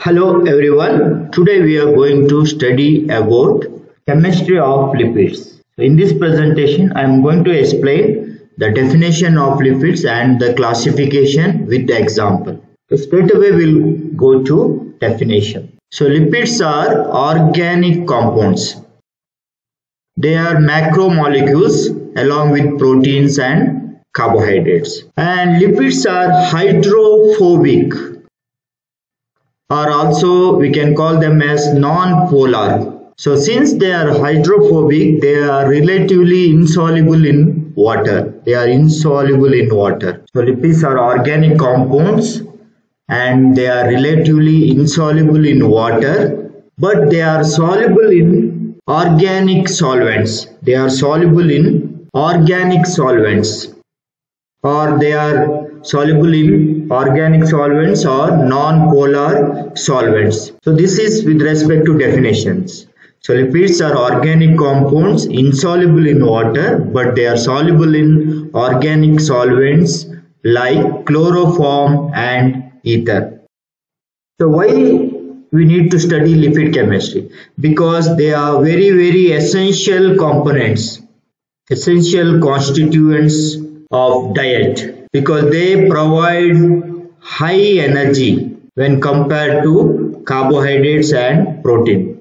Hello everyone, today we are going to study about chemistry of lipids. In this presentation, I am going to explain the definition of lipids and the classification with the example. So straight away we will go to definition. So lipids are organic compounds. They are macromolecules along with proteins and carbohydrates. And lipids are hydrophobic. Or also we can call them as non-polar. So since they are hydrophobic, they are relatively insoluble in water. So lipids are organic compounds and they are relatively insoluble in water, but they are soluble in organic solvents. Or they are soluble in organic solvents or non-polar solvents. So this is with respect to definitions. So lipids are organic compounds insoluble in water, but they are soluble in organic solvents like chloroform and ether. So why we need to study lipid chemistry? Because they are very essential components, essential constituents of diet, because they provide high energy when compared to carbohydrates and protein.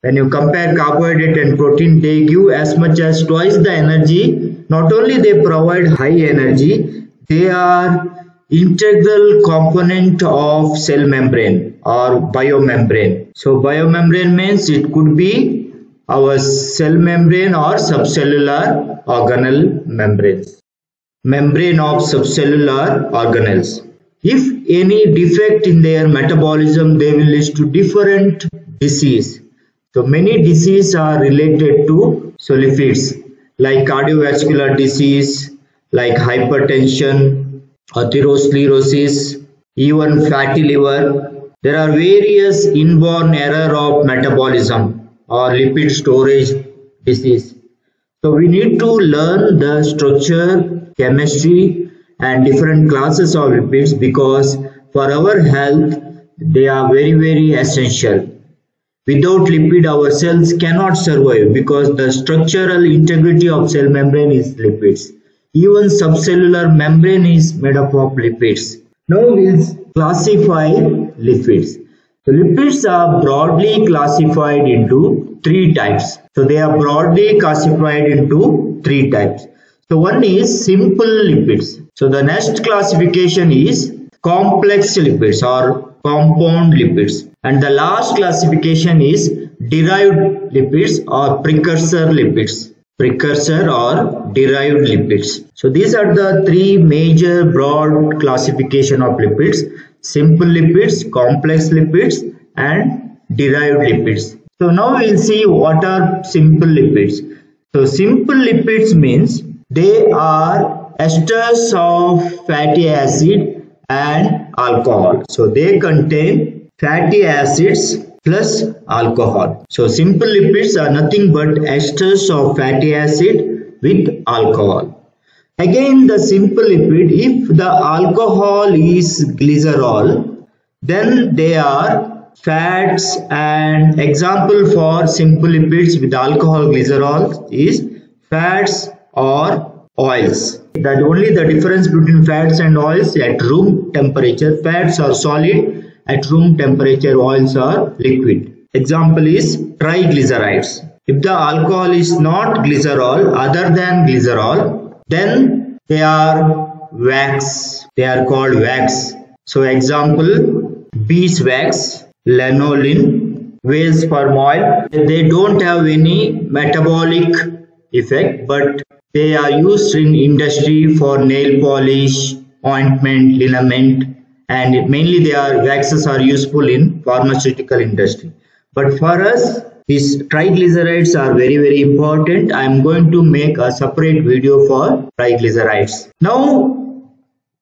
When you compare carbohydrate and protein, they give as much as twice the energy. Not only they provide high energy, they are integral component of cell membrane or biomembrane. So biomembrane means it could be our cell membrane or subcellular organelle membranes. Membrane of subcellular organelles. If any defect in their metabolism, they will lead to different disease. So many diseases are related to lipids, like cardiovascular disease, like hypertension, atherosclerosis, even fatty liver. There are various inborn error of metabolism or lipid storage disease. So we need to learn the structure, chemistry and different classes of lipids, because for our health they are very essential. Without lipid our cells cannot survive, because the structural integrity of cell membrane is lipids. Even subcellular membrane is made up of lipids. Now we will classify lipids. So lipids are broadly classified into three types. So one is simple lipids. So the next classification is complex lipids or compound lipids. And the last classification is derived lipids or precursor lipids. So these are the three major broad classification of lipids: simple lipids, complex lipids and derived lipids. So now we will see what are simple lipids. So simple lipids means they are esters of fatty acid and alcohol. So they contain fatty acids plus alcohol. So simple lipids are nothing but esters of fatty acid with alcohol. Again, the simple lipid, if the alcohol is glycerol, then they are fats. And example for simple lipids with alcohol glycerol is fats or oils. That only the difference between fats and oils at room temperature. Fats are solid, at room temperature oils are liquid. Example is triglycerides. If the alcohol is not glycerol, other than glycerol, then they are wax. They are called wax. So example, beeswax, lanolin, whale's sperm oil. They don't have any metabolic effect, but they are used in industry for nail polish, ointment, liniment, and mainly waxes are useful in pharmaceutical industry. But for us, these triglycerides are very important. I am going to make a separate video for triglycerides. Now,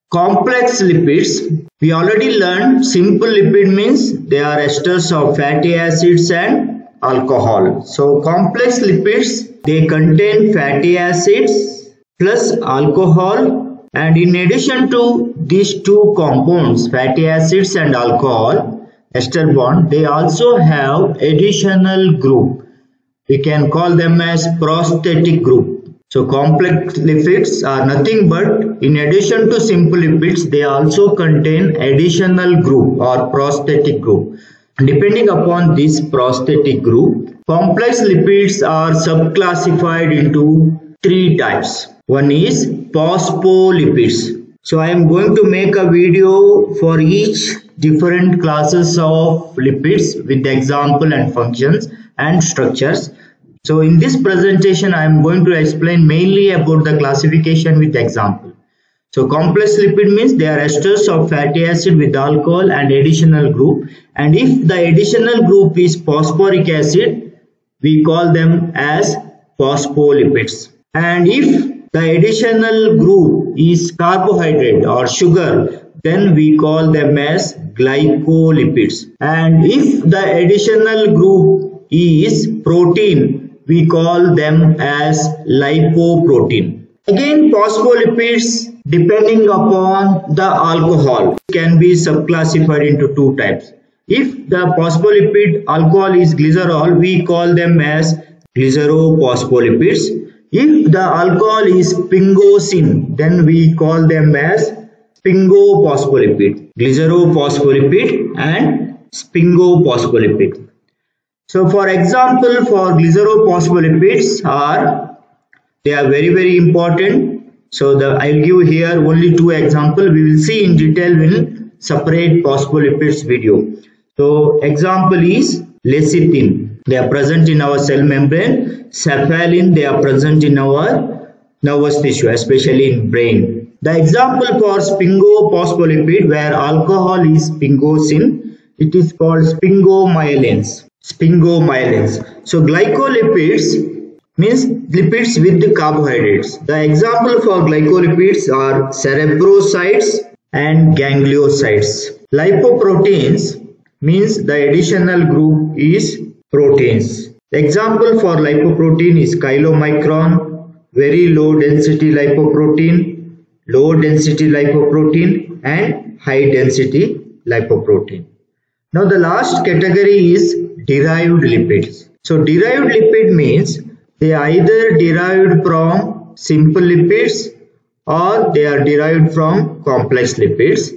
complex lipids. We already learned simple lipid means they are esters of fatty acids and alcohol. So complex lipids, they contain fatty acids plus alcohol, and in addition to these two compounds, fatty acids and alcohol, ester bond, they also have additional group. We can call them as prosthetic group. So complex lipids are nothing but, in addition to simple lipids, they also contain additional group or prosthetic group. Depending upon this prosthetic group, complex lipids are subclassified into three types. One is phospholipids. So I am going to make a video for each different classes of lipids with example and functions and structures. So in this presentation I am going to explain mainly about the classification with example. So complex lipid means they are esters of fatty acid with alcohol and additional group, and if the additional group is phosphoric acid, we call them as phospholipids. And if the additional group is carbohydrate or sugar, then we call them as glycolipids. And if the additional group is protein, we call them as lipoprotein. Again, phospholipids, depending upon the alcohol, can be subclassified into two types. If the phospholipid alcohol is glycerol, we call them as glycerophospholipids. If the alcohol is pingosine, then we call them as spingophospholipid, glycerophospholipid and spingophospholipid. So for example, for glycerophospholipids they are very important. So I will give here only two examples. We will see in detail in separate phospholipids video. So example is lecithin. They are present in our cell membrane. Cephalin, they are present in our nervous tissue, especially in brain. The example for spingophospholipid where alcohol is pingosine, it is called spingomyelins. Spingomyelins. So glycolipids means lipids with the carbohydrates. The example for glycolipids are cerebrosides and gangliosides. Lipoproteins means the additional group is proteins. The example for lipoprotein is chylomicron, very low density lipoprotein, low density lipoprotein and high density lipoprotein. Now the last category is derived lipids. So derived lipid means they are either derived from simple lipids or they are derived from complex lipids.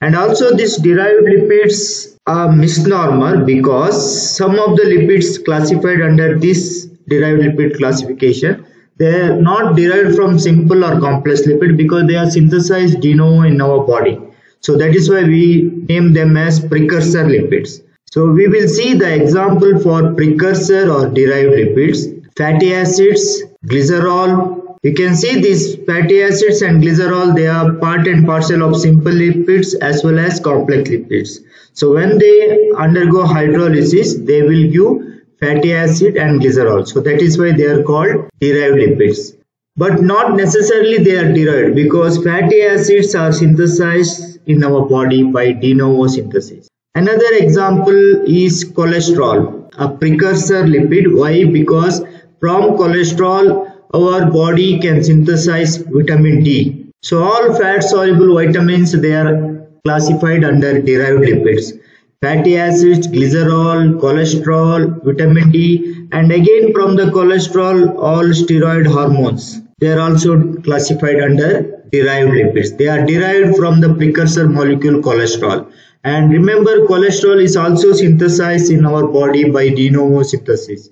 And also these derived lipids a misnomer, because some of the lipids classified under this derived lipid classification, they are not derived from simple or complex lipid because they are synthesized de novo in our body. So that is why we name them as precursor lipids. So we will see the example for precursor or derived lipids. Fatty acids, glycerol. You can see these fatty acids and glycerol, they are part and parcel of simple lipids as well as complex lipids. So when they undergo hydrolysis, they will give fatty acid and glycerol. So that is why they are called derived lipids. But not necessarily they are derived, because fatty acids are synthesized in our body by de novo synthesis. Another example is cholesterol, a precursor lipid. Why? Because from cholesterol, our body can synthesize vitamin D. So all fat-soluble vitamins, they are classified under derived lipids. Fatty acids, glycerol, cholesterol, vitamin D, and again from the cholesterol, all steroid hormones, they are also classified under derived lipids. They are derived from the precursor molecule cholesterol. And remember, cholesterol is also synthesized in our body by de novo synthesis.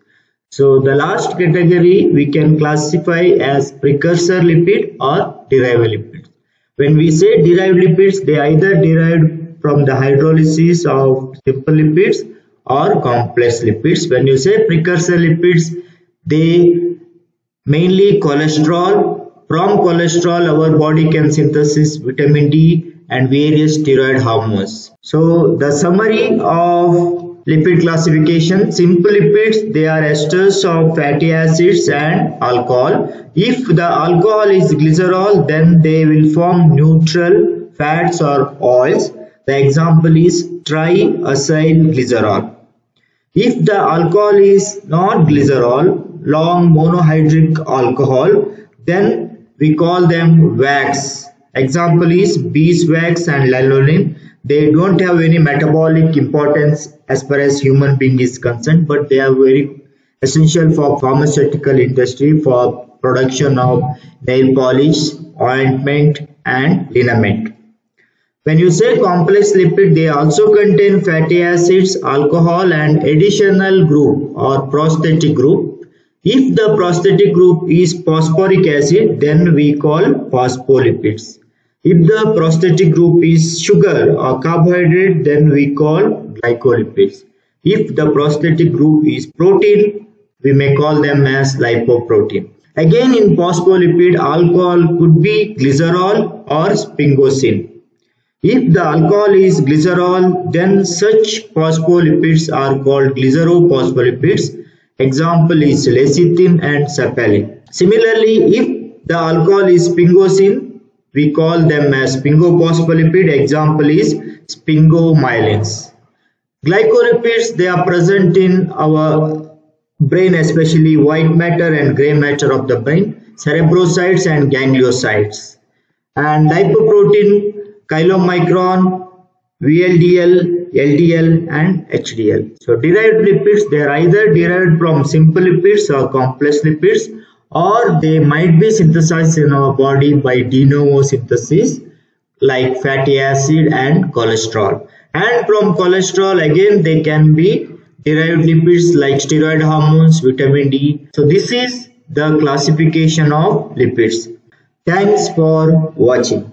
So the last category we can classify as precursor lipid or derived lipid. When we say derived lipids, they are either derived from the hydrolysis of simple lipids or complex lipids. When you say precursor lipids, they mainly cholesterol. From cholesterol, our body can synthesize vitamin D and various steroid hormones. So the summary of lipid classification, simple lipids, they are esters of fatty acids and alcohol. If the alcohol is glycerol, then they will form neutral fats or oils. The example is triacyl glycerol. If the alcohol is not glycerol, long monohydric alcohol, then we call them wax. Example is beeswax and lanolin. They don't have any metabolic importance as far as human being is concerned, but they are very essential for pharmaceutical industry for production of nail polish, ointment and liniment. When you say complex lipid, they also contain fatty acids, alcohol and additional group or prosthetic group. If the prosthetic group is phosphoric acid, then we call phospholipids. If the prosthetic group is sugar or carbohydrate, then we call glycolipids. If the prosthetic group is protein, we may call them as lipoprotein. Again, in phospholipid, alcohol could be glycerol or sphingosine. If the alcohol is glycerol, then such phospholipids are called glycerophospholipids. Example is lecithin and cephalin. Similarly, if the alcohol is sphingosine, we call them as sphingophospholipid. Example is sphingomyelins. Glycolipids, they are present in our brain, especially white matter and gray matter of the brain, cerebrocytes and gangliosides. And lipoprotein, chylomicron, VLDL, LDL and HDL. So derived lipids, they are either derived from simple lipids or complex lipids, or they might be synthesized in our body by de novo synthesis like fatty acid and cholesterol. And from cholesterol again they can be derived lipids like steroid hormones, vitamin D. So this is the classification of lipids. Thanks for watching.